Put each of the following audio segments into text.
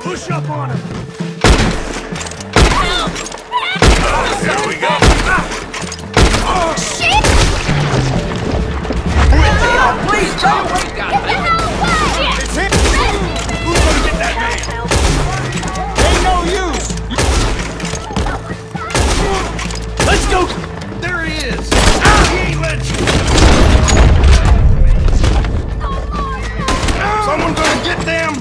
Push up on him! Help! Oh, here we go! Shit! Oh, please, don't wait down there! Get the hell away! It's him! Who's gonna get that man? Ain't no use! Let's go! There he is! He ain't let you! Someone gonna get them!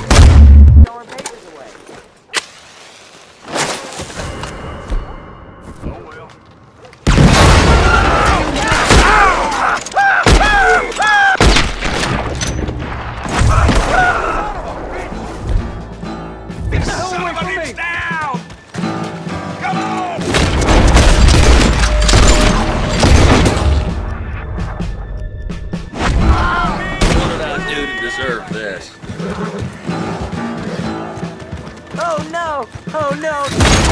Oh no! Oh no!